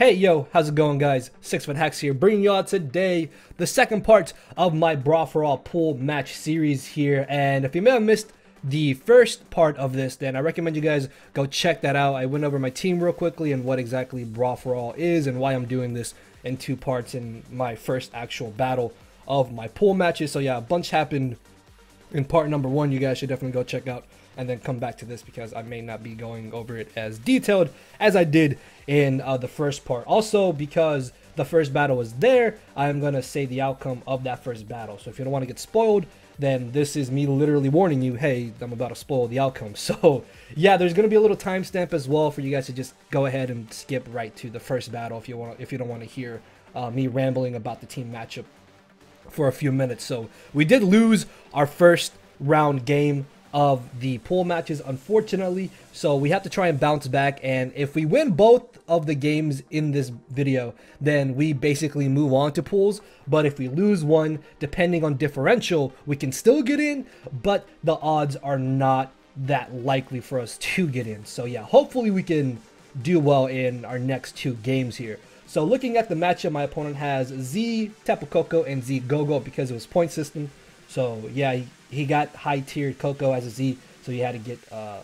Hey yo, how's it going guys? Sixft Hax here, bringing y'all today the second part of my Brawl for All pool match series here. And if you may have missed the first part of this, then I recommend you guys go check that out. I went over my team real quickly and what exactly Brawl for All is and why I'm doing this in two parts in my first actual battle of my pool matches. So yeah, a bunch happened in part number one. You guys should definitely go check out and then come back to this because I may not be going over it as detailed as I did in the first part. Also, because the first battle was there, I'm gonna say the outcome of that first battle. So if you don't want to get spoiled, then this is me literally warning you, hey, I'm about to spoil the outcome. So yeah, there's gonna be a little timestamp as well for you guys to just go ahead and skip right to the first battle if you want, if you don't want to hear me rambling about the team matchup for a few minutes. So we did lose our first round game of the pool matches, unfortunately, so we have to try and bounce back. And if we win both of the games in this video, then we basically move on to pools. But if we lose one, depending on differential, we can still get in, but the odds are not that likely for us to get in. So yeah, hopefully we can do well in our next two games here. So looking at the matchup, my opponent has Z Tapu Koko and Z Gogoat because it was point system. So yeah, he got high-tiered Koko as a Z, so he had to get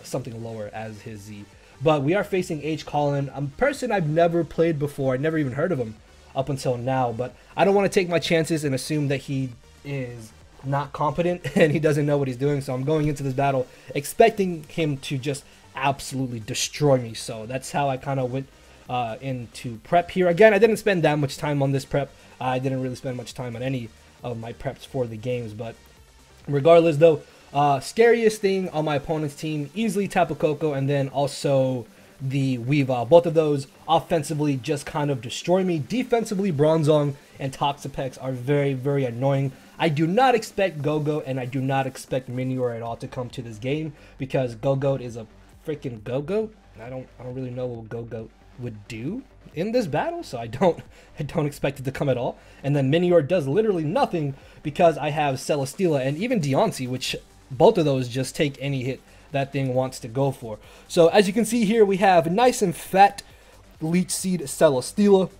something lower as his Z. But we are facing Hcollin, a person I've never played before. I never even heard of him up until now, but I don't want to take my chances and assume that he is not competent and he doesn't know what he's doing. So I'm going into this battle expecting him to just absolutely destroy me. So that's how I kind of went into prep here. Again, I didn't spend that much time on this prep. I didn't really spend much time on any of my preps for the games, but regardless though, scariest thing on my opponent's team, easily Tapu Koko and then also the Weavile. Both of those offensively just kind of destroy me. Defensively, Bronzong and Toxapex are very, very annoying. I do not expect Gogoat and I do not expect Minior at all to come to this game because Gogoat is a freaking Gogoat. I don't really know what Gogoat would do in this battle, so I don't expect it to come at all. And then Minior does literally nothing because I have Celesteela and even Diancie, which both of those just take any hit that thing wants to go for. So as you can see here, we have nice and fat Leech Seed Celesteela.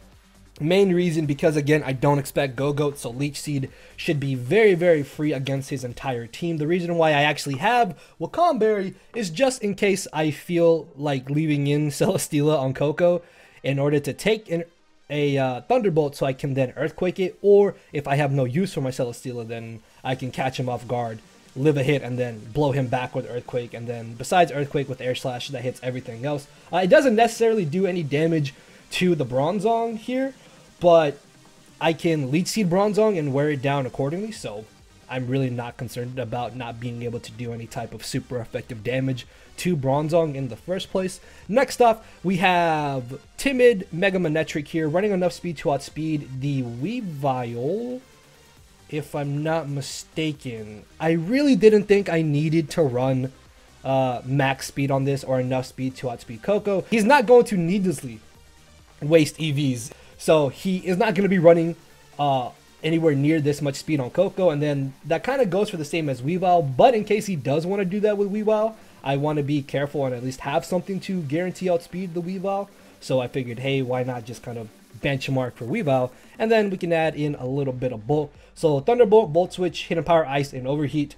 Main reason because again, I don't expect Gogoat, so Leech Seed should be very, very free against his entire team. The reason why I actually have Wakanberry is just in case I feel like leaving in Celesteela on Koko in order to take in a Thunderbolt so I can then Earthquake it, or if I have no use for my Celesteela, then I can catch him off guard, live a hit, and then blow him back with Earthquake. And then besides Earthquake with Air Slash, that hits everything else. It doesn't necessarily do any damage to the Bronzong here, but I can Leech Seed Bronzong and wear it down accordingly, so I'm really not concerned about not being able to do any type of super effective damage to Bronzong in the first place. Next up, we have Timid Mega Manectric here, running enough speed to outspeed the Weavile, if I'm not mistaken. I really didn't think I needed to run max speed on this or enough speed to outspeed Koko. He's not going to needlessly waste EVs. So he is not going to be running anywhere near this much speed on Koko. And then that kind of goes for the same as Weavile. But in case he does want to do that with Weavile, I want to be careful and at least have something to guarantee outspeed the Weavile. So I figured, hey, why not just kind of benchmark for Weavile? And then we can add in a little bit of bulk. So Thunderbolt, Bolt Switch, Hidden Power, Ice, and Overheat.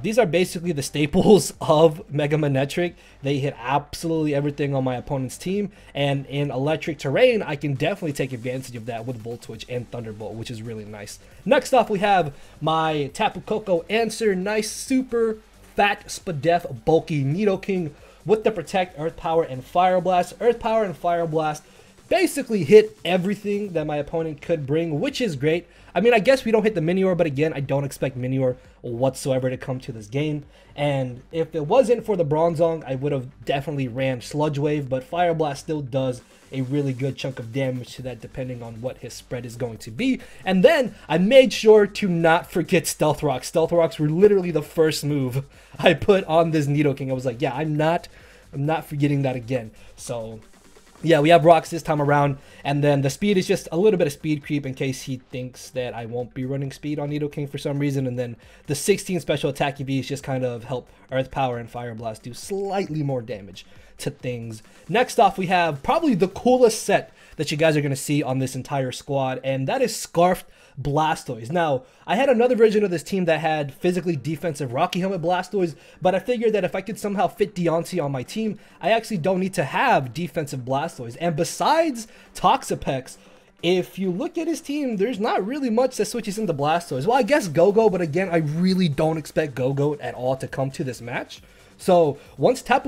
These are basically the staples of Mega Manectric. They hit absolutely everything on my opponent's team, and in electric terrain, I can definitely take advantage of that with Volt Switch and Thunderbolt, which is really nice. Next off, we have my Tapu Koko answer. Nice, super fat, spadef, bulky Nidoking with the Protect, Earth Power, and Fire Blast. Earth Power and Fire Blast basically hit everything that my opponent could bring, which is great. I mean, I guess we don't hit the Minior, but again, I don't expect Minior whatsoever to come to this game. And if it wasn't for the Bronzong, I would have definitely ran Sludge Wave, but Fire Blast still does a really good chunk of damage to that depending on what his spread is going to be. And then I made sure to not forget Stealth Rocks. Stealth Rocks were literally the first move I put on this Nidoking. I was like, yeah, I'm not forgetting that again. So yeah, we have rocks this time around, and then the speed is just a little bit of speed creep in case he thinks that I won't be running speed on Nidoking for some reason. And then the 16 special attack EVs just kind of help Earth Power and Fire Blast do slightly more damage. to things. Next off, we have probably the coolest set that you guys are going to see on this entire squad, and that is Scarfed Blastoise. Now, I had another version of this team that had physically defensive Rocky Helmet Blastoise, but I figured that if I could somehow fit Diancie on my team, I actually don't need to have defensive Blastoise. And besides Toxapex, if you look at his team, there's not really much that switches into Blastoise. Well, I guess Gogoat, but again, I really don't expect Gogoat at all to come to this match. So once once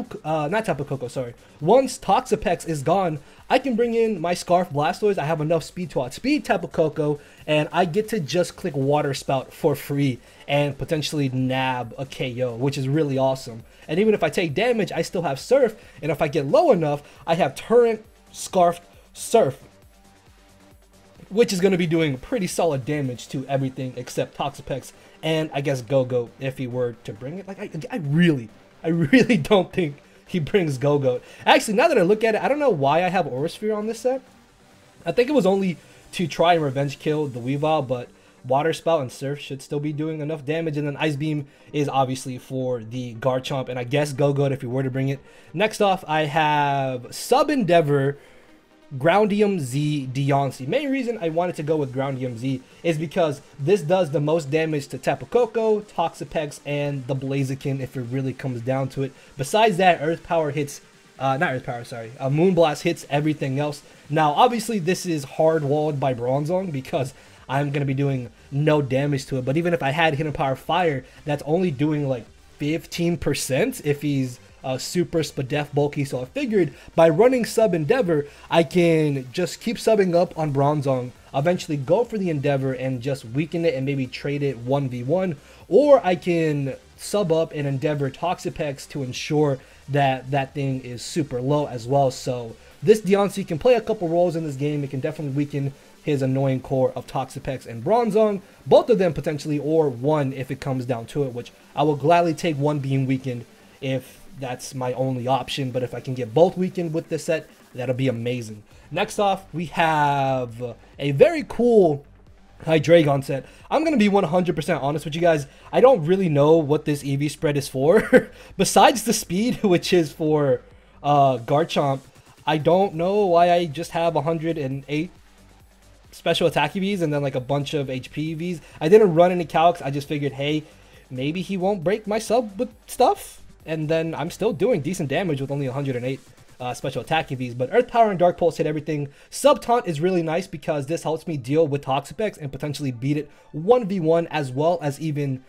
Toxapex is gone, I can bring in my Scarf Blastoise. I have enough speed to outspeed Tapu Koko, and I get to just click Water Spout for free and potentially nab a KO, which is really awesome. And even if I take damage, I still have Surf, and if I get low enough, I have Turret, Scarf, Surf, which is going to be doing pretty solid damage to everything except Toxapex and I guess Gogoat if he were to bring it. Like I really don't think he brings Gogoat. Actually, now that I look at it, I don't know why I have Aurasphere on this set. I think it was only to try and revenge kill the Weavile, but Water Spout and Surf should still be doing enough damage. And then Ice Beam is obviously for the Garchomp, and I guess Gogoat if he were to bring it. Next off, I have Sub Endeavor, Groundium Z, Diancie. Main reason I wanted to go with Groundium Z is because this does the most damage to Tapu Koko, Toxapex, and the Blaziken if it really comes down to it. Besides that, Earth Power hits, Moonblast hits everything else. Now, obviously, this is hard-walled by Bronzong because I'm going to be doing no damage to it. But even if I had Hidden Power Fire, that's only doing like 15% if he's super Spadef bulky, so I figured by running Sub Endeavor, I can just keep subbing up on Bronzong, eventually go for the Endeavor and just weaken it and maybe trade it 1v1, or I can sub up and Endeavor Toxapex to ensure that that thing is super low as well. So this Diancie can play a couple roles in this game. It can definitely weaken his annoying core of Toxapex and Bronzong, both of them potentially, or one if it comes down to it, which I will gladly take one being weakened if that's my only option, but if I can get both weakened with this set, that'll be amazing. Next off, we have a very cool Hydreigon set. I'm going to be 100% honest with you guys. I don't really know what this EV spread is for. Besides the speed, which is for Garchomp, I don't know why I just have 108 special attack EVs and then like a bunch of HP EVs. I didn't run any calcs. I just figured, hey, maybe he won't break my sub with stuff. And then I'm still doing decent damage with only 108 special attack EVs. But Earth Power and Dark Pulse hit everything. Sub Taunt is really nice because this helps me deal with Toxapex and potentially beat it 1v1, as well as even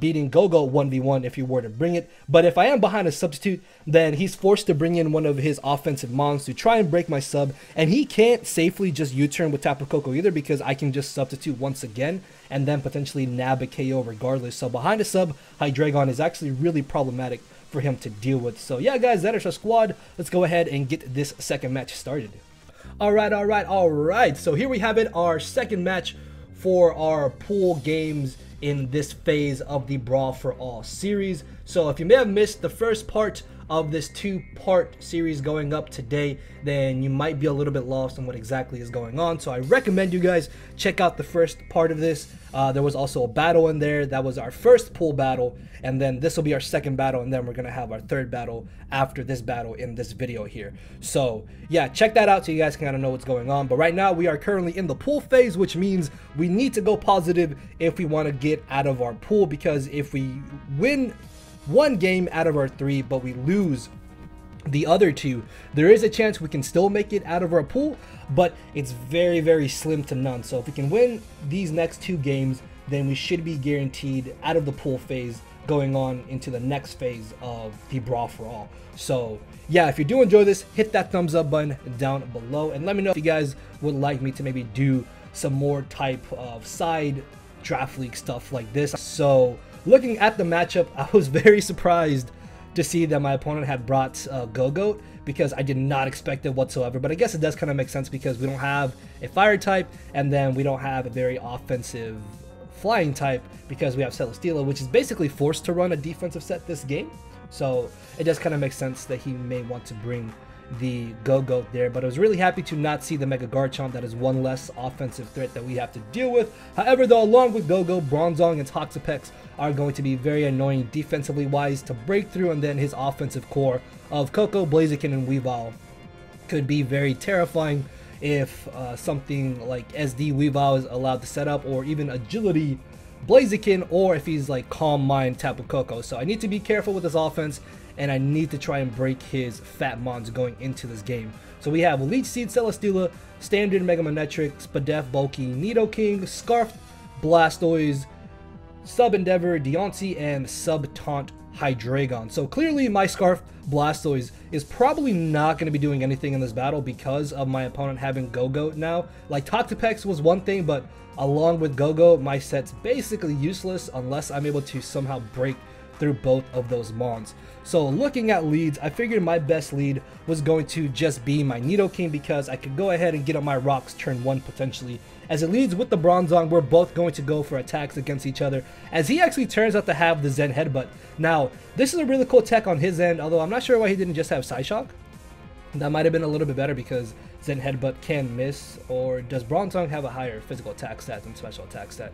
beating Gogoat 1v1 if you were to bring it. But if I am behind a substitute, then he's forced to bring in one of his offensive mons to try and break my sub. And he can't safely just U-turn with Tapu Koko either, because I can just substitute once again and then potentially nab a KO regardless. So behind a sub, Hydreigon is actually really problematic for him to deal with. So yeah, guys, that is our squad. Let's go ahead and get this second match started. All right. So here we have it, our second match for our pool games in this phase of the Brawl for All series. So if you may have missed the first part of this two-part series going up today, then you might be a little bit lost on what exactly is going on. So I recommend you guys check out the first part of this. There was also a battle in there. That was our first pool battle, and then this will be our second battle, and then we're gonna have our third battle after this battle in this video here. So yeah, check that out so you guys can kind of know what's going on. But right now we are currently in the pool phase, which means we need to go positive if we want to get out of our pool, because if we win one game out of our three but we lose the other two, there is a chance we can still make it out of our pool, but it's very, very slim to none. So if we can win these next two games, then we should be guaranteed out of the pool phase going on into the next phase of the Brawl for All. So yeah, if you do enjoy this, hit that thumbs up button down below and let me know if you guys would like me to maybe do some more type of side draft league stuff like this. So looking at the matchup, I was very surprised to see that my opponent had brought Gogoat, because I did not expect it whatsoever. But I guess it does kind of make sense because we don't have a fire type, and then we don't have a very offensive flying type because we have Celesteela, which is basically forced to run a defensive set this game. So it does kind of make sense that he may want to bring the Gogoat there, but I was really happy to not see the Mega Garchomp. That is one less offensive threat that we have to deal with. However, though, along with Gogoat, Bronzong and Toxapex are going to be very annoying defensively wise to break through, and then his offensive core of Koko, Blaziken, and Weavile could be very terrifying if something like SD Weavile is allowed to set up, or even Agility Blaziken, or if he's like Calm Mind Tapu Koko. So I need to be careful with this offense, and I need to try and break his Fat Mons going into this game. So we have Leech Seed, Celesteela, Standard Mega Manectric, Spadef, Bulky, Nidoking, Scarfed, Blastoise, Sub Endeavor, Diancie, and Sub Taunt Hydreigon. So clearly my Scarfed Blastoise is probably not going to be doing anything in this battle because of my opponent having Gogoat now. Like, Toxapex was one thing, but along with Gogoat, my set's basically useless unless I'm able to somehow break through both of those mons. So looking at leads, I figured my best lead was going to just be my Nidoking, because I could go ahead and get on my rocks turn one potentially. As it leads with the Bronzong, we're both going to go for attacks against each other, as he actually turns out to have the Zen Headbutt. Now, this is a really cool tech on his end, although I'm not sure why he didn't just have Psyshock. That might have been a little bit better, because Zen Headbutt can miss. Or does Bronzong have a higher physical attack stat than special attack stat?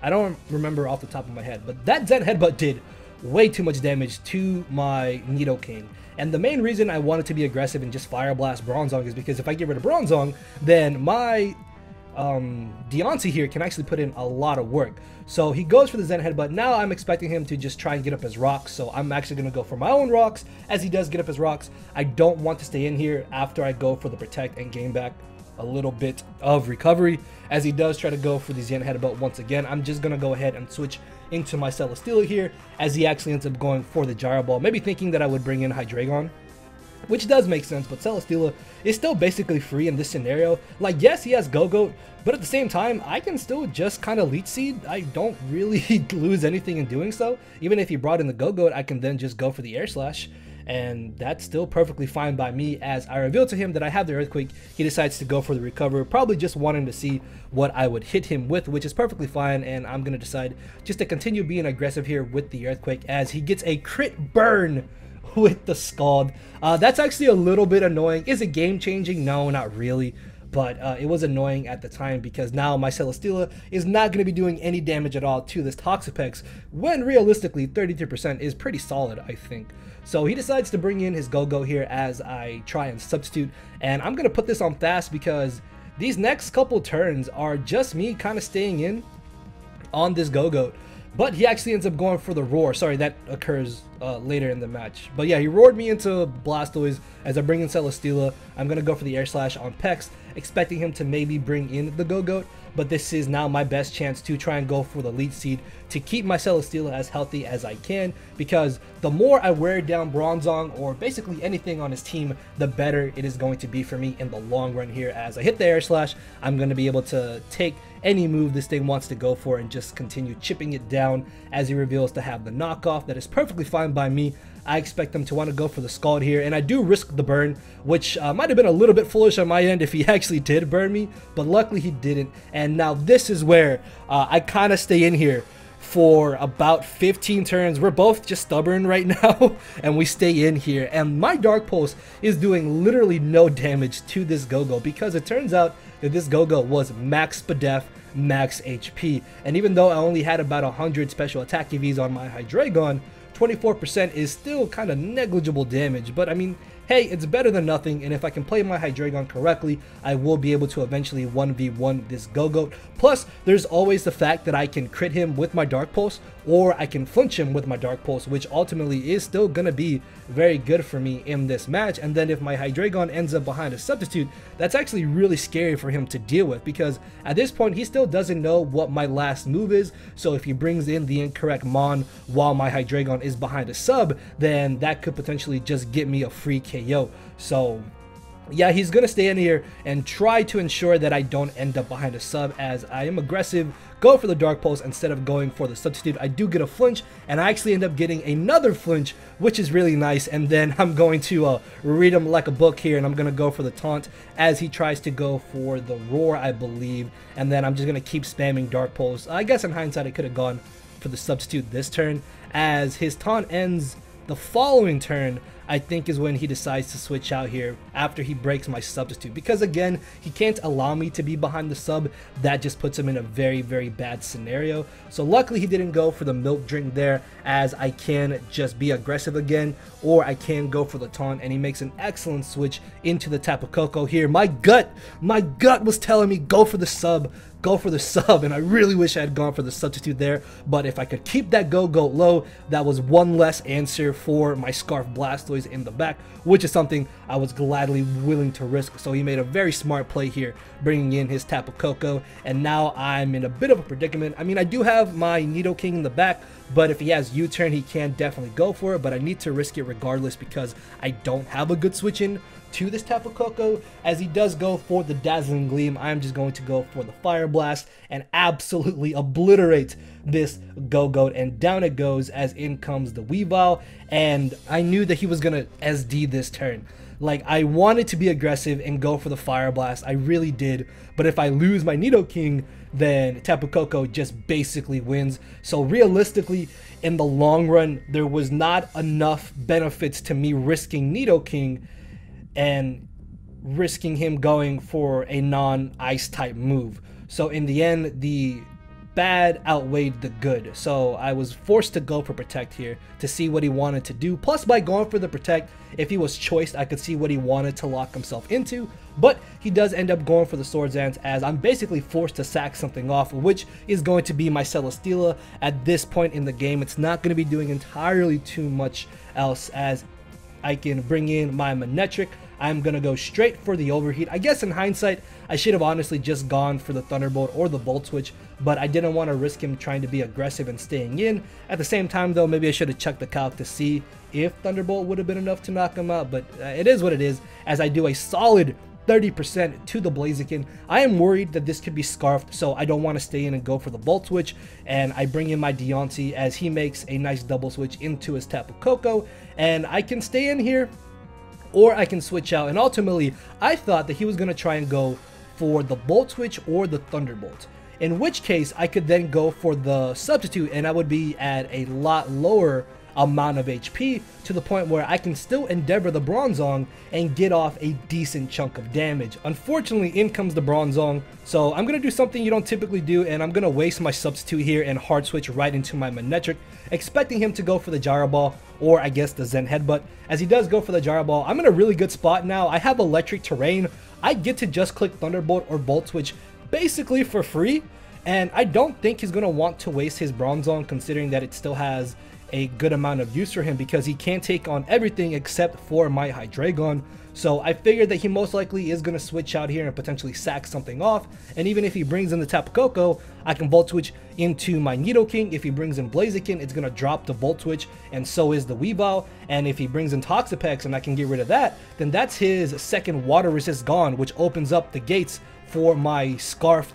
I don't remember off the top of my head, but that Zen Headbutt did way too much damage to my Nidoking. And the main reason I wanted to be aggressive and just Fire Blast Bronzong is because if I get rid of Bronzong, then my Diancie here can actually put in a lot of work. So he goes for the Zen Headbutt. Now I'm expecting him to just try and get up his rocks, so I'm actually going to go for my own rocks. As he does get up his rocks, I don't want to stay in here after I go for the Protect and gain back a little bit of recovery. As he does try to go for the Zen Headbutt once again, I'm just going to go ahead and switch into my Celesteela here, as he actually ends up going for the Gyro Ball, maybe thinking that I would bring in Hydreigon, which does make sense, but Celesteela is still basically free in this scenario. Like, yes, he has Gogoat, but at the same time, I can still just kind of Leech Seed. I don't really lose anything in doing so. Even if he brought in the Gogoat, I can then just go for the Air Slash, and that's still perfectly fine by me. As I reveal to him that I have the Earthquake, he decides to go for the Recover, probably just wanting to see what I would hit him with, which is perfectly fine, and I'm going to decide just to continue being aggressive here with the Earthquake, as he gets a crit burn with the Scald. That's actually a little bit annoying. Is it game changing? No, not really, but it was annoying at the time, because now my Celesteela is not going to be doing any damage at all to this Toxapex, when realistically 33% is pretty solid, I think. So he decides to bring in his Go-Go here as I try and substitute, and I'm going to put this on fast because these next couple turns are just me kind of staying in on this Go-Go. But he actually ends up going for the Roar. Sorry, that occurs later in the match. But yeah, he roared me into Blastoise as I bring in Celesteela. I'm going to go for the Air Slash on Pex, expecting him to maybe bring in the Go-Goat. But this is now my best chance to try and go for the Leech Seed to keep my Celesteela as healthy as I can. Because the more I wear down Bronzong, or basically anything on his team, the better it is going to be for me in the long run here. As I hit the Air Slash, I'm going to be able to take any move this thing wants to go for and just continue chipping it down, as he reveals to have the knockoff. That is perfectly fine by me. I expect them to want to go for the Scald here, and I do risk the burn, which might have been a little bit foolish on my end if he actually did burn me, but luckily he didn't. And now this is where I kind of stay in here for about 15 turns. We're both just stubborn right now, and we stay in here, and my Dark Pulse is doing literally no damage to this Go-Go, because it turns out that this Go-Go was max Spadef, max HP, and even though I only had about 100 special attack EVs on my Hydreigon, 24% is still kind of negligible damage. But I mean, hey, it's better than nothing, and if I can play my Hydreigon correctly, I will be able to eventually 1v1 this Go-Goat. Plus, there's always the fact that I can crit him with my Dark Pulse, or I can flinch him with my Dark Pulse, which ultimately is still going to be very good for me in this match. And then if my Hydreigon ends up behind a substitute, that's actually really scary for him to deal with, because at this point, he still doesn't know what my last move is. So if he brings in the incorrect Mon while my Hydreigon is behind a sub, then that could potentially just get me a free kill. Yo, so yeah, he's gonna stay in here and try to ensure that I don't end up behind a sub. As I am aggressive, go for the Dark Pulse instead of going for the substitute. I do get a flinch, and I actually end up getting another flinch, which is really nice. And then I'm going to read him like a book here, and I'm gonna go for the taunt as he tries to go for the Roar, I believe. And then I'm just gonna keep spamming Dark Pulse. I guess in hindsight I could have gone for the substitute this turn, as his taunt ends the following turn. I think is when he decides to switch out here after he breaks my substitute, because again, he can't allow me to be behind the sub. That just puts him in a very bad scenario. So luckily he didn't go for the milk drink there, as I can just be aggressive again, or I can go for the taunt, and he makes an excellent switch into the Tapu Koko here. My gut was telling me go for the sub, and I really wish I had gone for the substitute there. But if I could keep that Gogoat low, that was one less answer for my Scarf Blastoise in the back, which is something I was gladly willing to risk. So he made a very smart play here, bringing in his Tapu Koko, and now I'm in a bit of a predicament. I mean, I do have my Nidoking in the back, but if he has U-turn, he can definitely go for it, but I need to risk it regardless because I don't have a good switch in to this Tapu Koko. As he does go for the Dazzling Gleam, I'm just going to go for the Fire Blast and absolutely obliterate this Gogoat, and down it goes, as in comes the Weavile. And I knew that he was gonna SD this turn. Like, I wanted to be aggressive and go for the Fire Blast, I really did, but if I lose my Nidoking, then Tapu Koko just basically wins. So realistically, in the long run, there was not enough benefits to me risking Nidoking and risking him going for a non-ice type move. So in the end, the bad outweighed the good, so I was forced to go for Protect here to see what he wanted to do. Plus, by going for the Protect, if he was choiced, I could see what he wanted to lock himself into, but he does end up going for the Swords Dance, as I'm basically forced to sack something off, which is going to be my Celesteela. At this point in the game, it's not going to be doing entirely too much else, as I can bring in my Manectric. I'm going to go straight for the Overheat. I guess in hindsight, I should have honestly just gone for the Thunderbolt or the Volt Switch, but I didn't want to risk him trying to be aggressive and staying in. At the same time though, maybe I should have checked the calc to see if Thunderbolt would have been enough to knock him out, but it is what it is, as I do a solid 30% to the Blaziken. I am worried that this could be scarfed, so I don't want to stay in and go for the Volt Switch, and I bring in my Diancie as he makes a nice double switch into his Tapu Koko, and I can stay in here or I can switch out. And ultimately, I thought that he was going to try and go for the Bolt Switch or the Thunderbolt, in which case I could then go for the substitute and I would be at a lot lower amount of HP, to the point where I can still endeavor the Bronzong and get off a decent chunk of damage. Unfortunately, in comes the Bronzong, so I'm gonna do something you don't typically do, and I'm gonna waste my substitute here and hard switch right into my Manectric, expecting him to go for the Gyro Ball, or I guess the Zen Headbutt. As he does go for the Gyro Ball, I'm in a really good spot now. I have Electric Terrain, I get to just click Thunderbolt or Bolt Switch basically for free, and I don't think he's gonna want to waste his Bronzong, considering that it still has a good amount of use for him, because he can't take on everything except for my Hydreigon. So I figured that he most likely is going to switch out here and potentially sack something off, and even if he brings in the Tapu Koko, I can Volt Switch into my Nidoking. If he brings in Blaziken, it's going to drop the Volt Switch, and so is the Weavile, and if he brings in Toxapex and I can get rid of that, then that's his second water resist gone, which opens up the gates for my Scarfed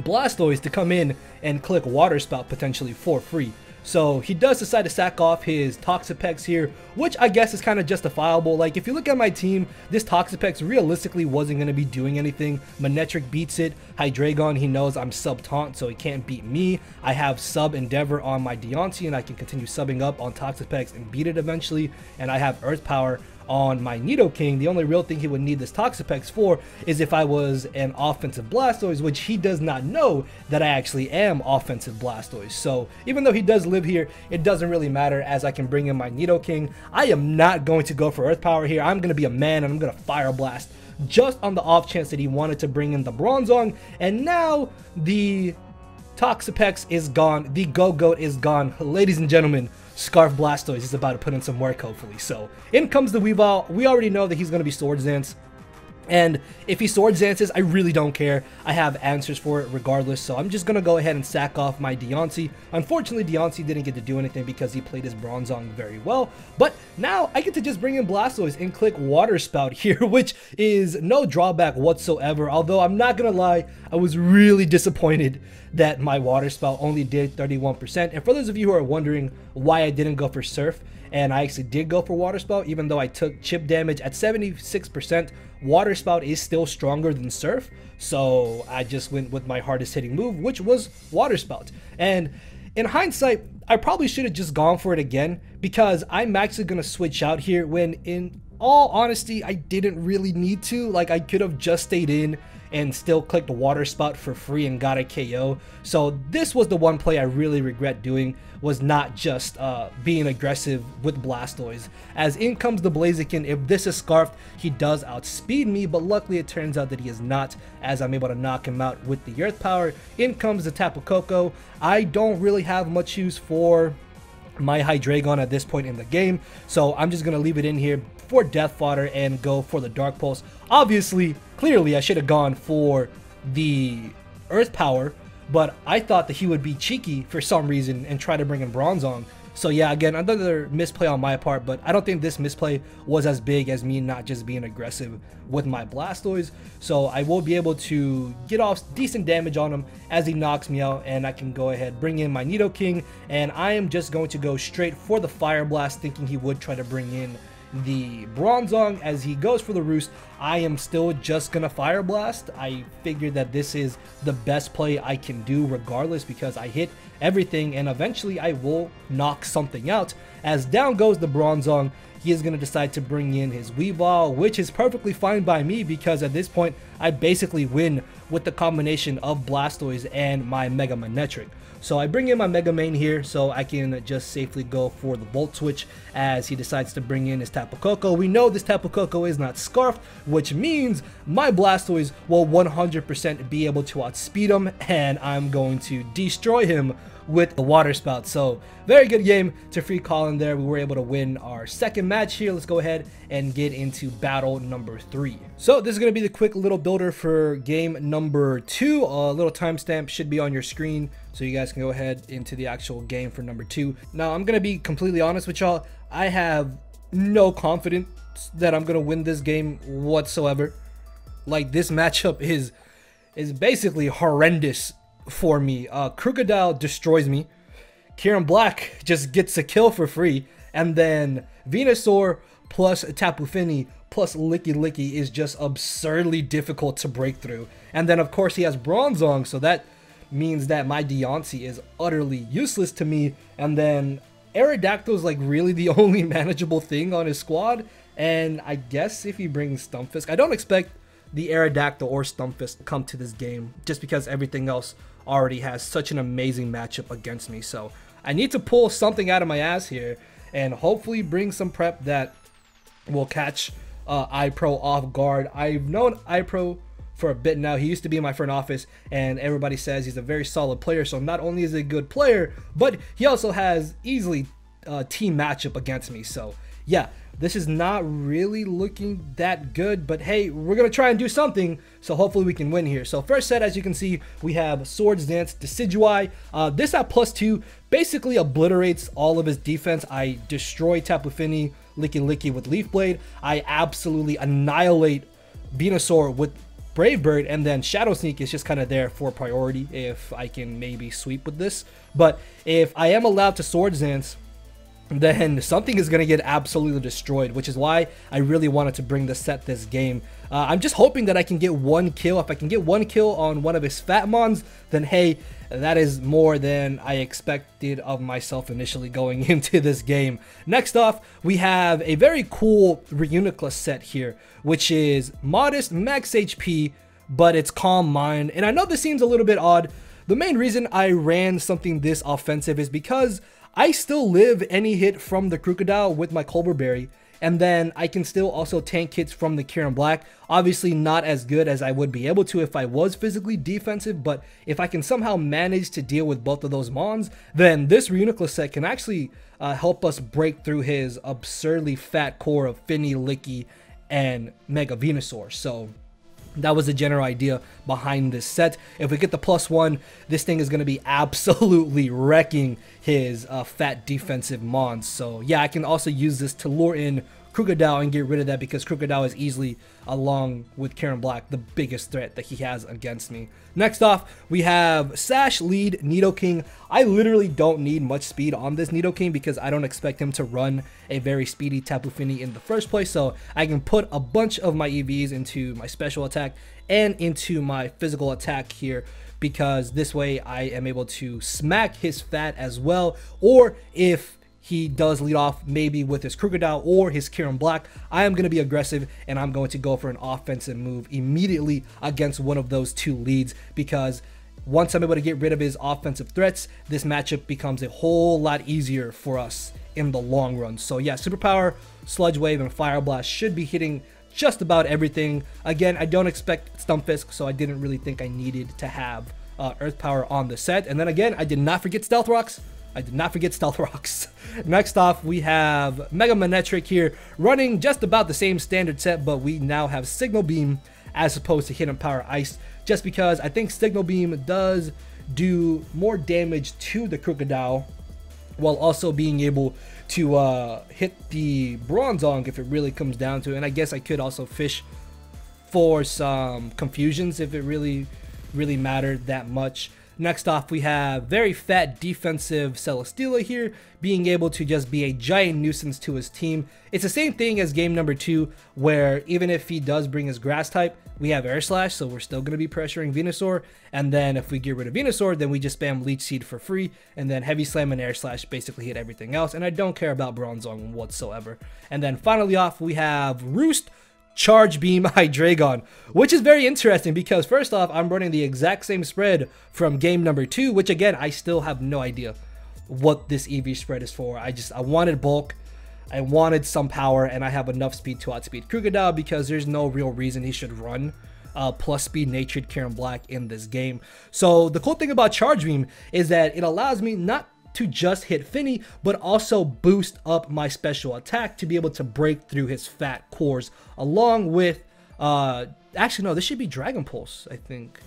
Blastoise to come in and click Water Spout potentially for free. So he does decide to sack off his Toxapex here, which I guess is kind of justifiable. Like, if you look at my team, this Toxapex realistically wasn't going to be doing anything. Manectric beats it. Hydreigon, he knows I'm sub-taunt, so he can't beat me. I have sub-endeavor on my Diancie, and I can continue subbing up on Toxapex and beat it eventually. And I have Earth Power on my Nidoking. The only real thing he would need this Toxapex for is if I was an offensive Blastoise, which he does not know that I actually am offensive Blastoise. So even though he does live here, it doesn't really matter, as I can bring in my Nidoking. I am not going to go for Earth Power here. I'm going to be a man and I'm going to Fire Blast, just on the off chance that he wanted to bring in the Bronzong. And now the Toxapex is gone, the Gogoat is gone. Ladies and gentlemen, Scarf Blastoise is about to put in some work, hopefully. So in comes the Weavile. We already know that he's going to be Swords Dance, and if he Swords Dances, I really don't care. I have answers for it regardless, so I'm just going to go ahead and sack off my Diancie. Unfortunately, Diancie didn't get to do anything because he played his Bronzong very well, but now I get to just bring in Blastoise and click Water Spout here, which is no drawback whatsoever. Although I'm not going to lie, I was really disappointed that my Water Spout only did 31%. And for those of you who are wondering why I didn't go for Surf, and I actually did go for Water Spout, even though I took chip damage at 76%, Water Spout is still stronger than Surf, so I just went with my hardest hitting move, which was Water Spout. And In hindsight, I probably should have just gone for it again, because I'm actually going to switch out here when, in all honesty, I didn't really need to. Like, I could have just stayed in and still clicked the water spot for free and got a KO. So this was the one play I really regret doing, was not just being aggressive with Blastoise. As in comes the Blaziken. If this is Scarfed, he does outspeed me, but luckily it turns out that he is not, as I'm able to knock him out with the Earth Power. In comes the Tapu Koko. I don't really have much use for my Hydreigon at this point in the game, so I'm just going to leave it in here for death fodder and go for the Dark Pulse. Obviously, clearly I should have gone for the Earth Power, but I thought that he would be cheeky for some reason and try to bring in Bronzong. So yeah, again, another misplay on my part, but I don't think this misplay was as big as me not just being aggressive with my Blastoise. So I will be able to get off decent damage on him as he knocks me out, and I can go ahead, bring in my Nidoking, and I am just going to go straight for the Fire Blast, thinking he would try to bring in the Bronzong. As he goes for the Roost, I am still just gonna Fire Blast. I figured that this is the best play I can do regardless, because I hit everything and eventually I will knock something out. As down goes the Bronzong, he is gonna decide to bring in his Weavile, which is perfectly fine by me, because at this point I basically win with the combination of Blastoise and my Mega Manectric. So I bring in my Mega Man here so I can just safely go for the Volt Switch as he decides to bring in his Tapu Koko. We know this Tapu Koko is not Scarfed, which means my Blastoise will 100% be able to outspeed him, and I'm going to destroy him with the Water Spout. So very good game to free Hcollin there. We were able to win our second match here. Let's go ahead and get into battle number 3. So this is going to be the quick little builder for game number 2. A little timestamp should be on your screen, so you guys can go ahead into the actual game for number 2. Now, I'm going to be completely honest with y'all. I have no confidence that I'm going to win this game whatsoever. Like, this matchup is basically horrendous for me. Krookodile destroys me. Kyurem Black just gets a kill for free. And then Venusaur plus Tapu Fini plus Lickilicky is just absurdly difficult to break through. And then, of course, he has Bronzong, so that means that my Diancie is utterly useless to me. And then Aerodactyl is like really the only manageable thing on his squad. And I guess if he brings Stunfisk, I don't expect the Aerodactyl or Stunfisk to come to this game, just because everything else already has such an amazing matchup against me. So I need to pull something out of my ass here and hopefully bring some prep that will catch iPro off guard. I've known iPro for a bit now. He used to be in my front office, and everybody says he's a very solid player. So not only is he a good player, but he also has easily team matchup against me. So yeah, this is not really looking that good, but hey, we're gonna try and do something, so hopefully we can win here. So first set, as you can see, we have Swords Dance Decidueye. This at +2 basically obliterates all of his defense. I destroy Tapu Fini, Lickilicky with Leaf Blade. I absolutely annihilate Venusaur with Brave Bird, and then Shadow Sneak is just kind of there for priority if I can maybe sweep with this. But if I am allowed to Swords Dance, then something is going to get absolutely destroyed, which is why I really wanted to bring the set this game. I'm just hoping that I can get one kill. If I can get one kill on one of his Fatmons, then hey, that is more than I expected of myself initially going into this game. Next off, we have a very cool Reuniclus set here, which is modest max HP, but it's Calm Mind. And I know this seems a little bit odd. The main reason I ran something this offensive is because I still live any hit from the Krookodile with my Culver Berry, and then I can still also tank hits from the Kyurem Black. Obviously not as good as I would be able to if I was physically defensive, but if I can somehow manage to deal with both of those mons, then this Reuniclus set can actually help us break through his absurdly fat core of Fini, Licky, and Mega Venusaur. So that was the general idea behind this set. If we get the +1, this thing is going to be absolutely wrecking his fat defensive mons. So yeah, I can also use this to lure in Krookodile and get rid of that, because Krookodile is easily, along with Kyurem Black, the biggest threat that he has against me. Next off, we have Sash Lead Nidoking. I literally don't need much speed on this Nidoking because I don't expect him to run a very speedy Tapu Fini in the first place, so I can put a bunch of my EVs into my special attack and into my physical attack here because this way I am able to smack his fat as well. Or if he does lead off maybe with his Krookodile or his Kyurem Black, I am going to be aggressive and I'm going to go for an offensive move immediately against one of those two leads, because once I'm able to get rid of his offensive threats, this matchup becomes a whole lot easier for us in the long run. So yeah, Superpower, Sludge Wave, and Fire Blast should be hitting just about everything. Again, I don't expect Stunfisk, so I didn't really think I needed to have Earth Power on the set. And then again, I did not forget Stealth Rocks. Next off, we have Mega Manectric here, running just about the same standard set, but we now have Signal Beam as opposed to Hidden Power Ice, just because I think Signal Beam does do more damage to the Krookodile while also being able to hit the Bronzong if it really comes down to it. And I guess I could also fish for some Confusions if it really mattered that much. Next off, we have very fat defensive Celesteela here, being able to just be a giant nuisance to his team. It's the same thing as game number 2, where even if he does bring his grass type, we have Air Slash, so we're still going to be pressuring Venusaur. And then if we get rid of Venusaur, then we just spam Leech Seed for free, and then Heavy Slam and Air Slash basically hit everything else, and I don't care about Bronzong whatsoever. And then finally off, we have Roost, Charge Beam, Hydreigon, which is very interesting because first off, I'm running the exact same spread from game number 2, which again, I still have no idea what this EV spread is for. I wanted bulk, I wanted some power, and I have enough speed to outspeed Krookodile because there's no real reason he should run plus speed natured Kyurem Black in this game. So the cool thing about Charge Beam is that it allows me not to just hit Fini, but also boost up my special attack to be able to break through his fat cores, along with actually no, this should be Dragon Pulse, I think.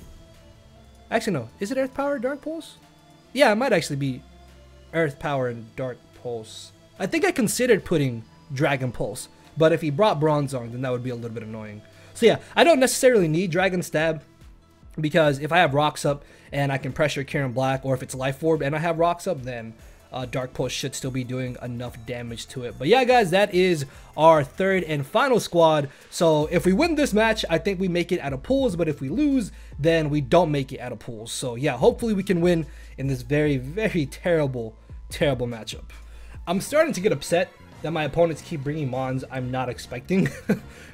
Actually no, is it Earth Power, Dark Pulse? Yeah, it might actually be Earth Power and Dark Pulse. I think I considered putting Dragon Pulse, but if he brought Bronzong, then that would be a little bit annoying. So yeah, I don't necessarily need Dragon Stab, because if I have Rocks Up and I can pressure Kyurem Black, or if it's Life Orb and I have Rocks Up, then Dark Pulse should still be doing enough damage to it. But yeah, guys, that is our third and final squad. So if we win this match, I think we make it out of pools, but if we lose, then we don't make it out of pools. So yeah, hopefully we can win in this very terrible matchup. I'm starting to get upset that my opponents keep bringing mons I'm not expecting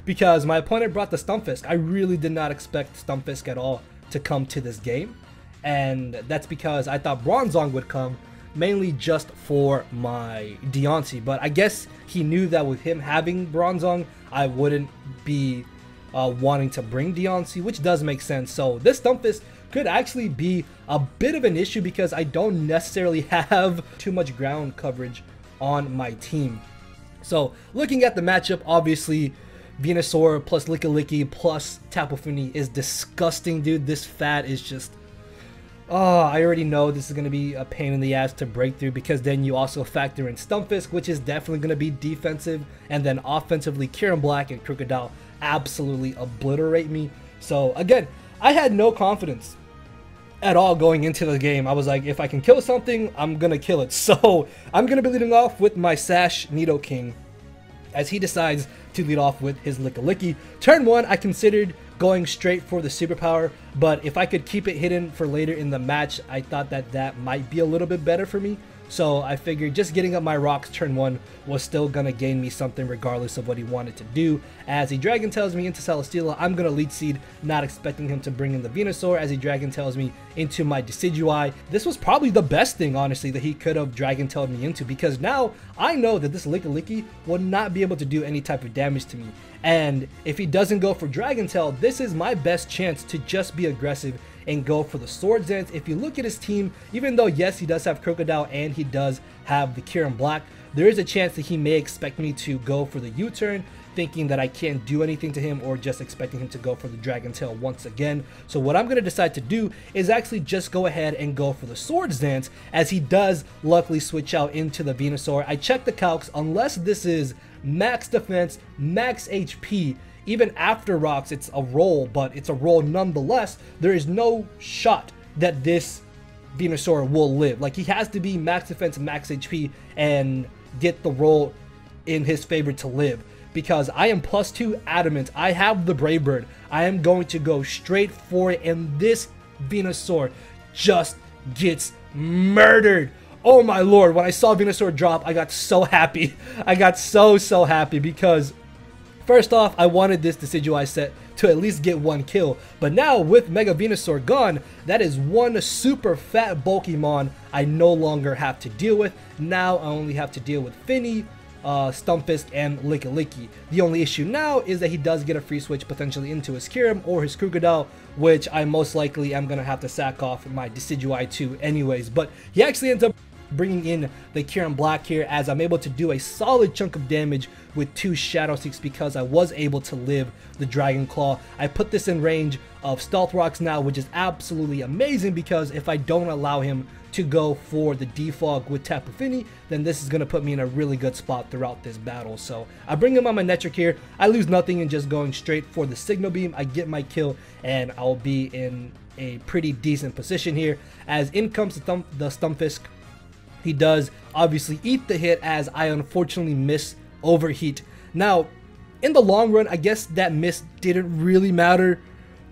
because my opponent brought the Stunfisk. I really did not expect Stunfisk at all to come to this game, and that's because I thought Bronzong would come mainly just for my Diancie, but I guess he knew that with him having Bronzong, I wouldn't be wanting to bring Diancie, which does make sense. So this Stunfisk could actually be a bit of an issue because I don't necessarily have too much ground coverage on my team. So looking at the matchup, obviously Venusaur plus Lickilicky plus Tapu Fini is disgusting, dude. This fat is just, oh, I already know this is going to be a pain in the ass to break through, because then you also factor in Stunfisk, which is definitely going to be defensive, and then offensively Kyurem Black and Krookodile absolutely obliterate me. So again, I had no confidence at all going into the game. I was like, if I can kill something, I'm gonna kill it. So I'm gonna be leading off with my Sash Nidoking as he decides to lead off with his Lickilicky. Turn 1, I considered going straight for the superpower, but if I could keep it hidden for later in the match, I thought that that might be a little bit better for me. So I figured just getting up my rocks turn 1 was still going to gain me something regardless of what he wanted to do. As he Dragon Tails me into Celesteela, I'm going to Leech Seed, not expecting him to bring in the Venusaur. As he Dragon Tails me into my Decidueye, this was probably the best thing, honestly, that he could have Dragon Tailed me into, because now I know that this Lickilicky will not be able to do any type of damage to me. And if he doesn't go for Dragon Tail, this is my best chance to just be aggressive and go for the Swords Dance. If you look at his team, even though yes, he does have Krookodile and he does have the Kyurem Black, there is a chance that he may expect me to go for the U-turn, thinking that I can't do anything to him, or just expecting him to go for the Dragon Tail once again. So what I'm going to decide to do is actually just go ahead and go for the Swords Dance, as he does luckily switch out into the Venusaur. I checked the calcs, unless this is max defense, max HP, even after rocks, it's a roll, but it's a roll nonetheless. There is no shot that this Venusaur will live. Like, he has to be max defense, max HP, and get the roll in his favor to live, because I am +2 adamant. I have the Brave Bird. I am going to go straight for it, and this Venusaur just gets murdered. Oh my lord, when I saw Venusaur drop, I got so happy. I got so happy because first off, I wanted this Decidueye set to at least get one kill. But now with Mega Venusaur gone, that is one super fat Pokemon I no longer have to deal with. Now I only have to deal with Fini, Stunfisk, and Lickilicky. The only issue now is that he does get a free switch potentially into his Kyurem or his Krookodile, which I most likely am going to have to sack off my Decidueye to anyways. But he actually ends up bringing in the Kyurem Black here, as I'm able to do a solid chunk of damage with two Shadow Seeks because I was able to live the Dragon Claw. I put this in range of Stealth Rocks now, which is absolutely amazing because if I don't allow him to go for the Defog with Tapu Fini, then this is going to put me in a really good spot throughout this battle. So I bring in my Manectric here. I lose nothing in just going straight for the Signal Beam. I get my kill and I'll be in a pretty decent position here, as in comes the Stunfisk. He does obviously eat the hit as I unfortunately miss Overheat. Now, in the long run, I guess that miss didn't really matter,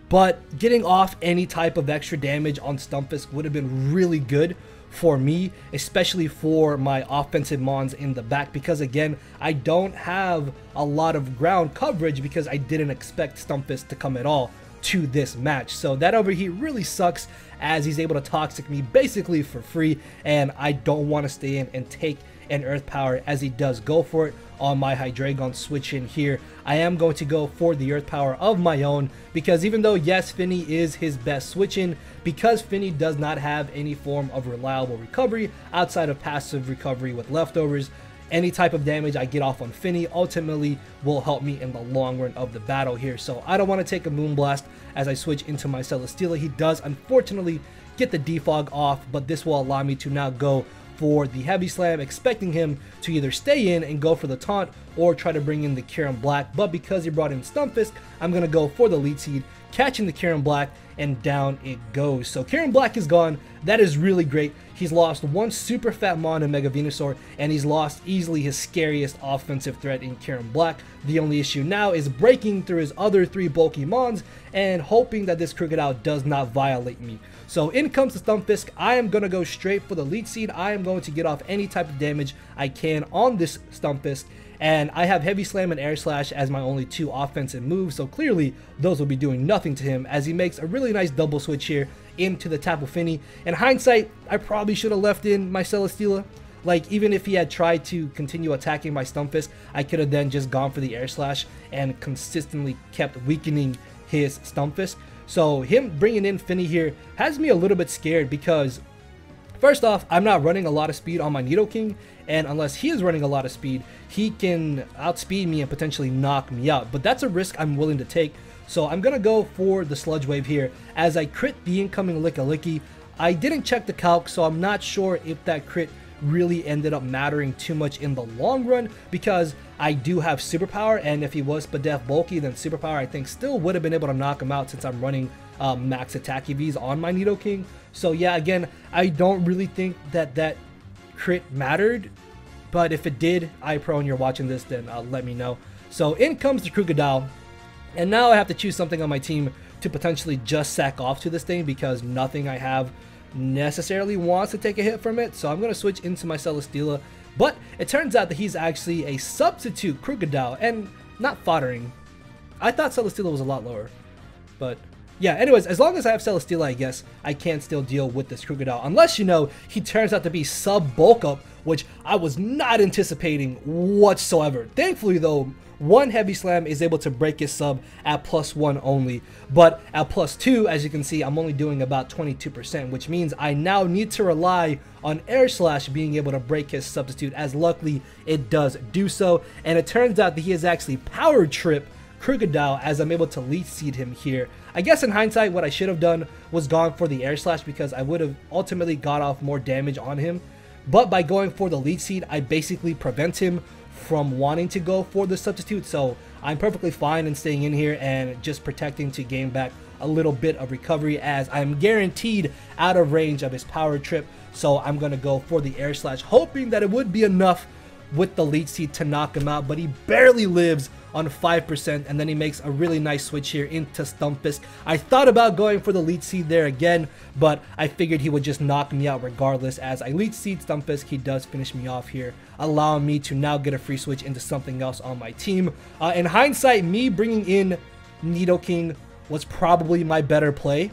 but getting off any type of extra damage on Stunfisk would have been really good for me, especially for my offensive mons in the back, because again, I don't have a lot of ground coverage because I didn't expect Stunfisk to come at all to this match. So that Overheat really sucks, as he's able to toxic me basically for free, and I don't want to stay in and take an Earth Power, as he does go for it on my Hydreigon switch in here. I am going to go for the Earth Power of my own, because even though yes, Fini is his best switch in, because Fini does not have any form of reliable recovery outside of passive recovery with leftovers, any type of damage I get off on Fini ultimately will help me in the long run of the battle here. So I don't want to take a Moonblast as I switch into my Celesteela. He does unfortunately get the Defog off, but this will allow me to now go for the Heavy Slam, expecting him to either stay in and go for the taunt or try to bring in the Kyurem Black. But because he brought in Stunfisk, I'm going to go for the Lead Seed, catching the Kyurem Black, and down it goes. So Kyurem Black is gone. That is really great. He's lost one super fat mon in Mega Venusaur, and he's lost easily his scariest offensive threat in Kyurem Black. The only issue now is breaking through his other three bulky mons and hoping that this Krookodile does not violate me. So in comes the Stunfisk. I am going to go straight for the Lead Seed. I am going to get off any type of damage I can on this Stunfisk, and I have Heavy Slam and Air Slash as my only two offensive moves, so clearly those will be doing nothing to him, as he makes a really nice double switch here into the Tapu Fini. In hindsight, I probably should have left in my Celesteela. Like, even if he had tried to continue attacking my Stunfisk, I could have then just gone for the Air Slash and consistently kept weakening his Stunfisk. So him bringing in Fini here has me a little bit scared, because first off, I'm not running a lot of speed on my Nidoking, and unless he is running a lot of speed, he can outspeed me and potentially knock me out. But that's a risk I'm willing to take, so I'm going to go for the Sludge Wave here as I crit the incoming Lickilicky. I didn't check the calc, so I'm not sure if that crit really ended up mattering too much in the long run, because I do have Superpower, and if he was Spadef bulky, then Superpower I think still would have been able to knock him out since I'm running max attack EVs on my Nidoking. So yeah, again, I don't really think that crit mattered, but if it did, iPro, and you're watching this, then let me know. So in comes the Krookodile, and now I have to choose something on my team to potentially just sack off to this thing, because nothing I have necessarily wants to take a hit from it. So I'm going to switch into my Celesteela, but it turns out that he's actually a substitute Krookodile and not foddering. I thought Celesteela was a lot lower, but yeah, anyways, as long as I have Celesteela, I guess I can still deal with this Krookodile, unless, you know, he turns out to be sub-bulk up, which I was not anticipating whatsoever. Thankfully, though, one Heavy Slam is able to break his sub at +1 only, but at +2, as you can see, I'm only doing about 22%, which means I now need to rely on Air Slash being able to break his substitute, as luckily it does do so, and it turns out that he is actually Power Trip Krookodile, as I'm able to Lead Seed him here. I guess in hindsight, what I should have done was gone for the Air Slash, because I would have ultimately got off more damage on him, but by going for the Lead Seed, I basically prevent him from wanting to go for the substitute. So I'm perfectly fine in staying in here and just protecting to gain back a little bit of recovery, as I'm guaranteed out of range of his Power Trip. So I'm going to go for the Air Slash, hoping that it would be enough with the Lead Seed to knock him out, but he barely lives on 5%, and then he makes a really nice switch here into Stunfisk. I thought about going for the lead seed there again, but I figured he would just knock me out regardless. As I lead seed Stunfisk, he does finish me off here, allowing me to now get a free switch into something else on my team. In hindsight, me bringing in Nidoking was probably my better play,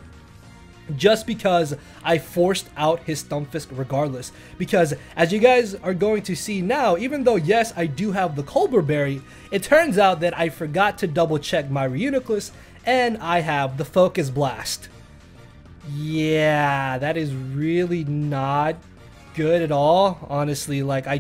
just because I forced out his Stunfisk regardless. Because as you guys are going to see now, even though yes, I do have the Culver Berry, it turns out that I forgot to double check my Reuniclus, and I have the Focus Blast. Yeah, that is really not good at all. Honestly, like I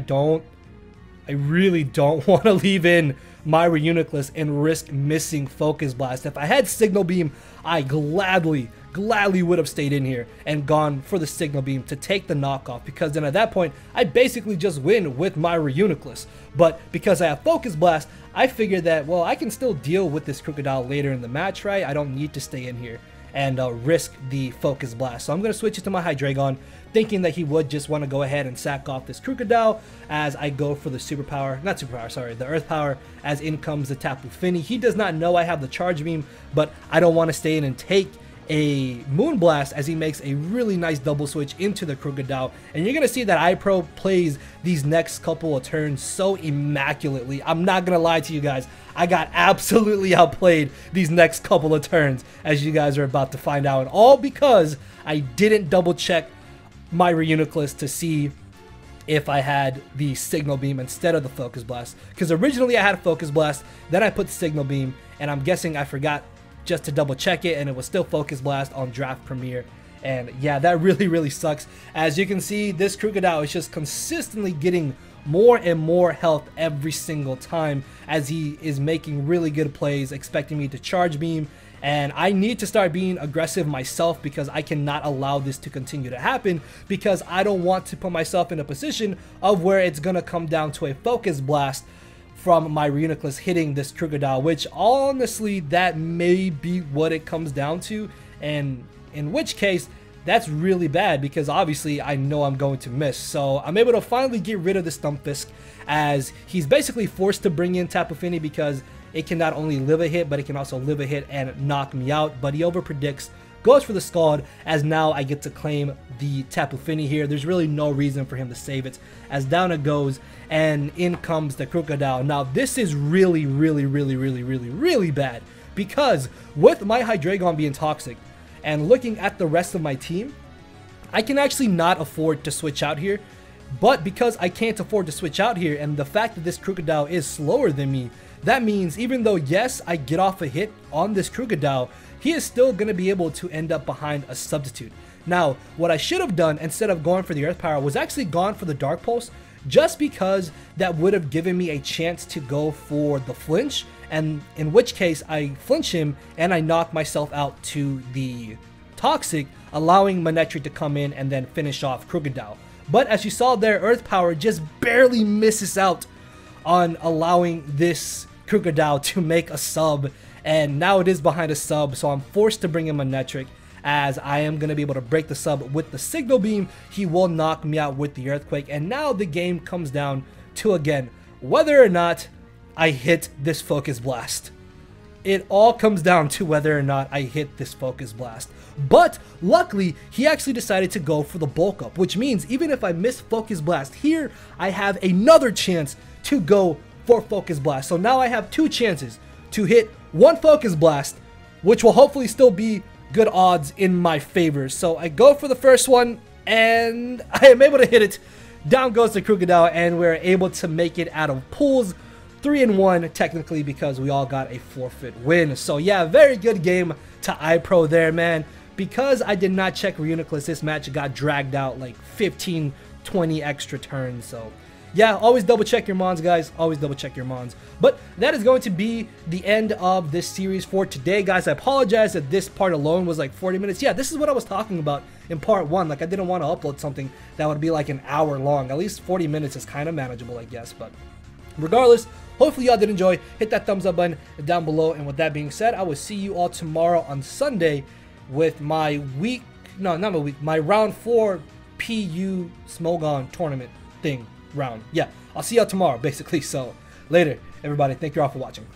really don't want to leave in my Reuniclus and risk missing Focus Blast. If I had Signal Beam, I gladly would have stayed in here and gone for the Signal Beam to take the knockoff, because then at that point I basically just win with my Reuniclus. But because I have Focus Blast, I figured that, well, I can still deal with this Krookodile later in the match, right? I don't need to stay in here and risk the Focus Blast. So I'm going to switch it to my Hydreigon, thinking that he would just want to go ahead and sack off this Krookodile, as I go for the Superpower, not Superpower, sorry, the Earth Power, as in comes the Tapu Fini. He does not know I have the Charge Beam, but I don't want to stay in and take a Moonblast, as he makes a really nice double switch into the Krookodile. And you're gonna see that iPro plays these next couple of turns so immaculately. I'm not gonna lie to you guys, I got absolutely outplayed these next couple of turns, as you guys are about to find out, and all because I didn't double check my Reuniclus to see if I had the Signal Beam instead of the Focus Blast. Because originally I had a Focus Blast, then I put Signal Beam, and I'm guessing I forgot just to double check it, and it was still Focus Blast on Draft Premiere. And yeah, that really sucks. As you can see, this Krookodile is just consistently getting more and more health every single time, as he is making really good plays, expecting me to Charge Beam. And I need to start being aggressive myself, because I cannot allow this to continue to happen, because I don't want to put myself in a position of where it's gonna come down to a Focus Blast from my Reuniclus hitting this Krookodile, which honestly, that may be what it comes down to. And in which case, that's really bad, because obviously I know I'm going to miss. So I'm able to finally get rid of the Stunfisk, as he's basically forced to bring in Tapu Fini, because it can not only live a hit, but it can also live a hit and knock me out. But he overpredicts, goes for the Scald, as now I get to claim the Tapu Fini here. There's really no reason for him to save it, as down it goes, and in comes the Krookodile. Now this is really bad, because with my Hydreigon being toxic and looking at the rest of my team, I can actually not afford to switch out here. But because I can't afford to switch out here, and the fact that this Krookodile is slower than me, that means even though yes, I get off a hit on this Krookodile, he is still going to be able to end up behind a substitute. Now, what I should have done instead of going for the Earth Power was actually gone for the Dark Pulse, just because that would have given me a chance to go for the flinch, and in which case I flinch him and I knock myself out to the Toxic, allowing Manectric to come in and then finish off Krookodile. But as you saw there, Earth Power just barely misses out on allowing this Krookodile to make a sub, and now it is behind a sub, so I'm forced to bring in Manectric, as I am going to be able to break the sub with the Signal Beam. He will knock me out with the Earthquake, and now the game comes down to, again, whether or not I hit this Focus Blast. It all comes down to whether or not I hit this Focus Blast. But luckily, he actually decided to go for the bulk up, which means even if I miss Focus Blast here, I have another chance to go for Focus Blast. So now I have two chances to hit one Focus Blast, which will hopefully still be good odds in my favor. So I go for the first one, and I am able to hit it. Down goes the Krookodile, and we're able to make it out of pools. 3-1 technically, because we all got a forfeit win. So yeah, very good game to iPro there, man. Because I did not check Reuniclus, this match got dragged out like 15-20 extra turns. So yeah, always double check your mons, guys. Always double check your mons. But that is going to be the end of this series for today, guys. I apologize that this part alone was like 40 minutes. Yeah, this is what I was talking about in part one. Like, I didn't want to upload something that would be like an hour long. At least 40 minutes is kind of manageable, I guess. But regardless, hopefully y'all did enjoy. Hit that thumbs up button down below. And with that being said, I will see you all tomorrow on Sunday with my week, no, not my week, my round 4 PU Smogon tournament thing round. Yeah, I'll see y'all tomorrow, basically. So later, everybody. Thank you all for watching.